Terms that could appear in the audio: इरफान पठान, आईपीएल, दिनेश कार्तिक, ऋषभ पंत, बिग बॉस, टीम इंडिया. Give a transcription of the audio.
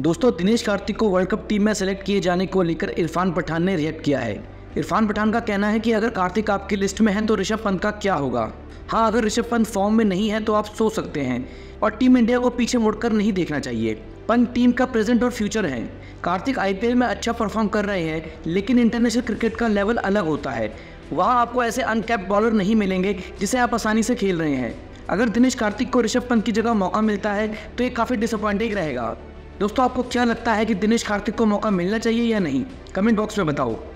दोस्तों, दिनेश कार्तिक को world cup team में सेलेक्ट किए जाने को लेकर इरफान पठान ने रिएक्ट किया है। इरफान पठान का कहना है कि अगर कार्तिक आपकी लिस्ट में हैं तो ऋषभ पंत का क्या होगा। हाँ, अगर ऋषभ पंत फॉर्म में नहीं है तो आप सोच सकते हैं और टीम इंडिया को पीछे मुड़कर नहीं देखना चाहिए। पंत टीम का प्रेजेंट और फ्यूचर है। कार्तिक आईपीएल में अच्छा परफॉर्म कर रहे हैं, लेकिन इंटरनेशनल क्रिकेट का लेवल अलग होता है। वहाँ आपको ऐसे अनकैप्ड बॉलर नहीं मिलेंगे जिसे आप आसानी से खेल रहे हैं। अगर दिनेश कार्तिक को ऋषभ पंत की जगह मौका मिलता है तो ये काफ़ी डिसअपॉइंटिंग रहेगा। दोस्तों, आपको क्या लगता है कि दिनेश कार्तिक को मौका मिलना चाहिए या नहीं? कमेंट बॉक्स में बताओ।